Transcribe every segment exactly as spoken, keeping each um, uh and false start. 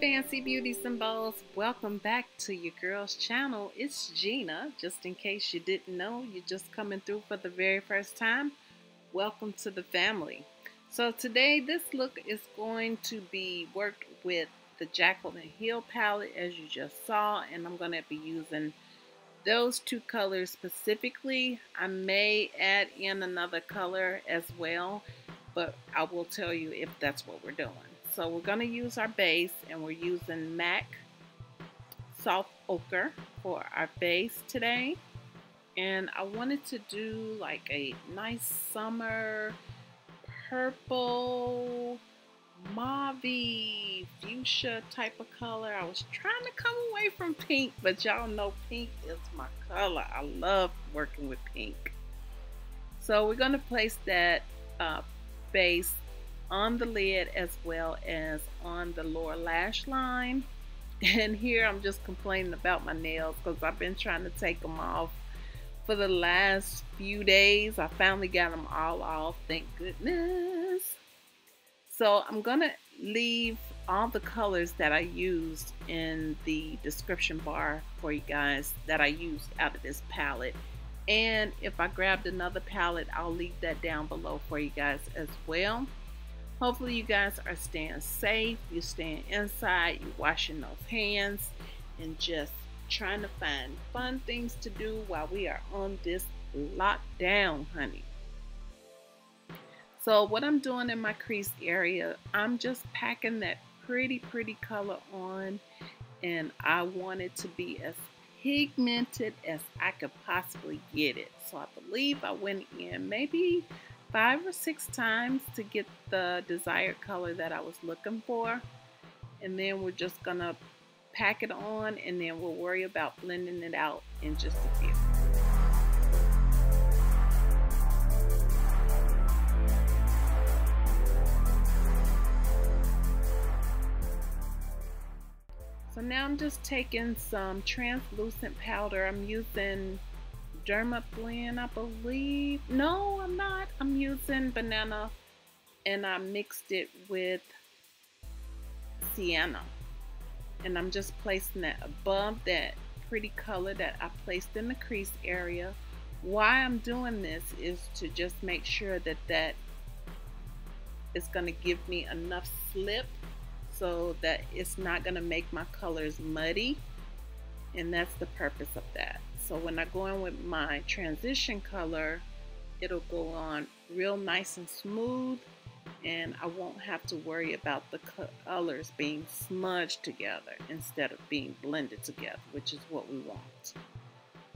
fancy beauty symbols, welcome back to your girl's channel. It's Gina. Just in case you didn't know, you're just coming through for the very first time, welcome to the family. So today this look is going to be worked with the Jaclyn Hill palette, as you just saw, and I'm going to be using those two colors specifically. I may add in another color as well, but I will tell you if that's what we're doing. So we're going to use our base, and we're using MAC Soft Ochre for our base today. And I wanted to do like a nice summer purple, mauve, fuchsia type of color. I was trying to come away from pink, but y'all know pink is my color. I love working with pink. So we're going to place that uh, base on the lid as well as on the lower lash line. And here I'm just complaining about my nails because I've been trying to take them off for the last few days. I finally got them all off, thank goodness. So I'm gonna leave all the colors that I used in the description bar for you guys that I used out of this palette. And if I grabbed another palette, I'll leave that down below for you guys as well. Hopefully you guys are staying safe, you're staying inside, you're washing those hands, and just trying to find fun things to do while we are on this lockdown, honey. So what I'm doing in my crease area, I'm just packing that pretty, pretty color on, and I want it to be as pigmented as I could possibly get it. So I believe I went in maybe five or six times to get the desired color that I was looking for, and then we're just gonna pack it on, and then we'll worry about blending it out in just a few. So now I'm just taking some translucent powder. I'm using Derma Blend, I believe. No, I'm not. I'm using Banana, and I mixed it with Sienna. And I'm just placing that above that pretty color that I placed in the crease area. Why I'm doing this is to just make sure that that is going to give me enough slip so that it's not going to make my colors muddy. And that's the purpose of that. So when I go in with my transition color, it'll go on real nice and smooth, and I won't have to worry about the colors being smudged together instead of being blended together, which is what we want.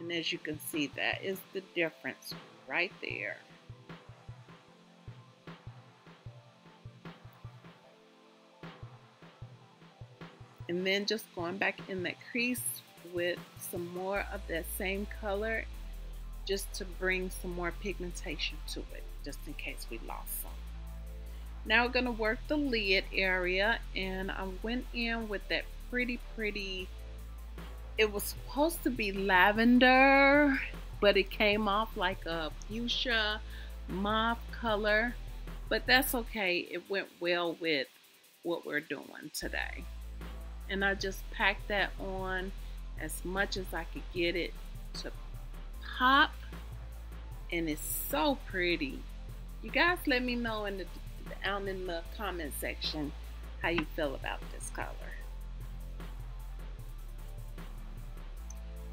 And as you can see, that is the difference right there. And then just going back in that crease with some more of that same color, just to bring some more pigmentation to it, just in case we lost some. Now we're going to work the lid area, and I went in with that pretty pretty, it was supposed to be lavender, but it came off like a fuchsia mauve color, but that's okay, it went well with what we're doing today. And I just packed that on as much as I could get it to pop, and it's so pretty. You guys let me know in the down in the comment section how you feel about this color.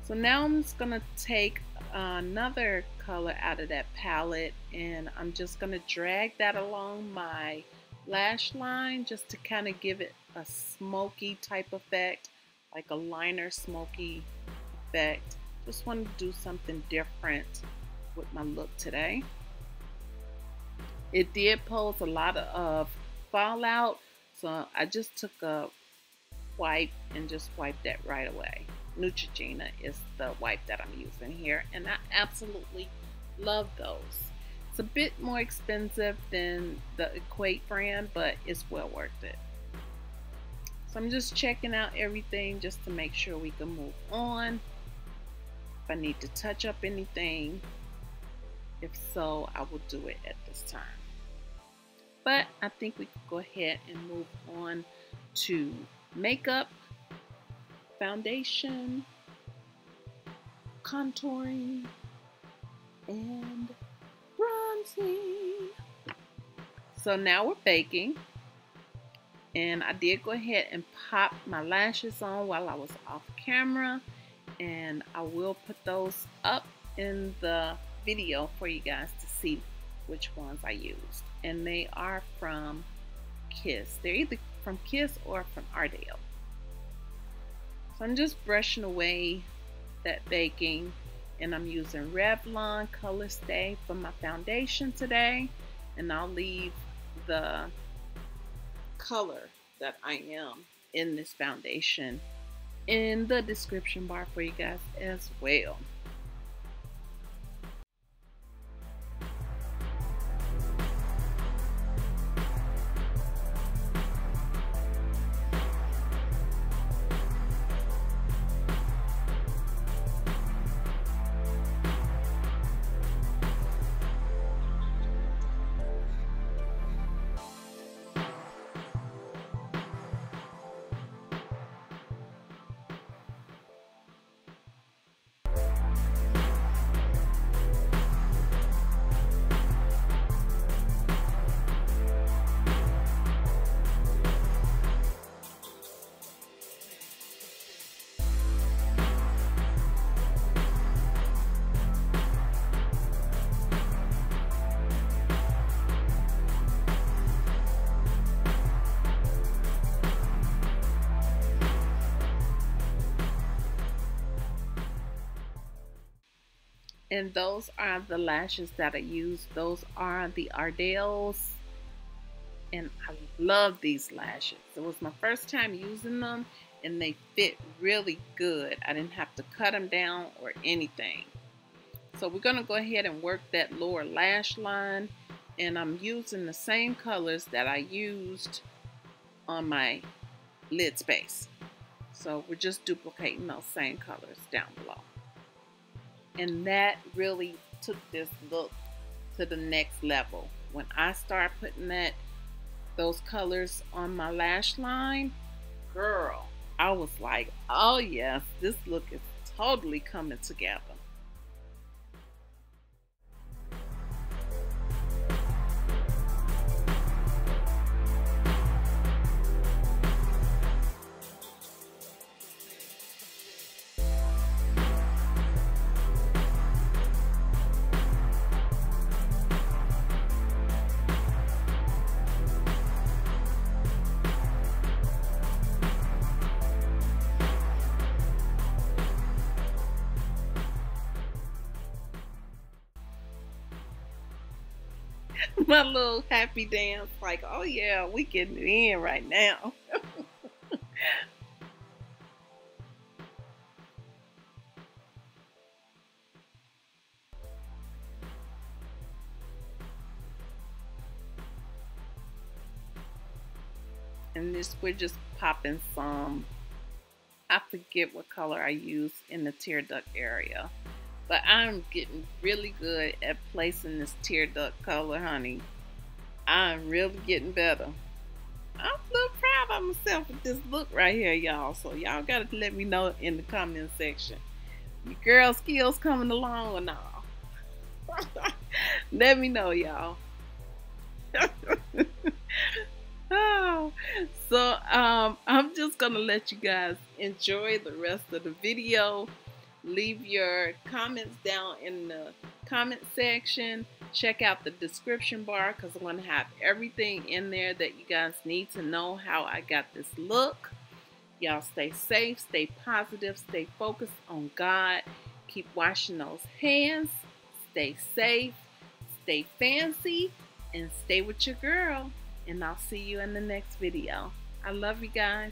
So now I'm just gonna take another color out of that palette, and I'm just gonna drag that along my lash line just to kind of give it a smoky type effect, like a liner smoky effect. Just wanted to do something different with my look today. It did pose a lot of uh, fallout, so I just took a wipe and just wiped that right away. Neutrogena is the wipe that I'm using here, and I absolutely love those. It's a bit more expensive than the Equate brand, but it's well worth it. So I'm just checking out everything just to make sure we can move on. If I need to touch up anything, if so, I will do it at this time. But I think we can go ahead and move on to makeup, foundation, contouring, and bronzing. So now we're baking. And I did go ahead and pop my lashes on while I was off camera. And I will put those up in the video for you guys to see which ones I used. And they are from KISS. They're either from KISS or from Ardell. So I'm just brushing away that baking. And I'm using Revlon Colorstay for my foundation today. And I'll leave the color that I am in this foundation in the description bar for you guys as well. And those are the lashes that I used. Those are the Ardells. And I love these lashes. It was my first time using them. And they fit really good. I didn't have to cut them down or anything. So we're going to go ahead and work that lower lash line. And I'm using the same colors that I used on my lid space. So we're just duplicating those same colors down below. And that really took this look to the next level. When I start putting that those colors on my lash line, girl, I was like, oh yes, this look is totally coming together. My little happy dance, like, oh yeah, we getting it in right now. And this, we're just popping some, I forget what color I used in the tear duct area. But I'm getting really good at placing this tear duct color, honey. I'm really getting better. I'm a little proud of myself with this look right here, y'all. So y'all got to let me know in the comment section. Your girl skills coming along or not? Let me know, y'all. Oh, so um, I'm just going to let you guys enjoy the rest of the video. Leave your comments down in the comment section. Check out the description bar because I'm going to have everything in there that you guys need to know how I got this look. Y'all stay safe, stay positive, stay focused on God. Keep washing those hands. Stay safe, stay fancy, and stay with your girl. And I'll see you in the next video. I love you guys.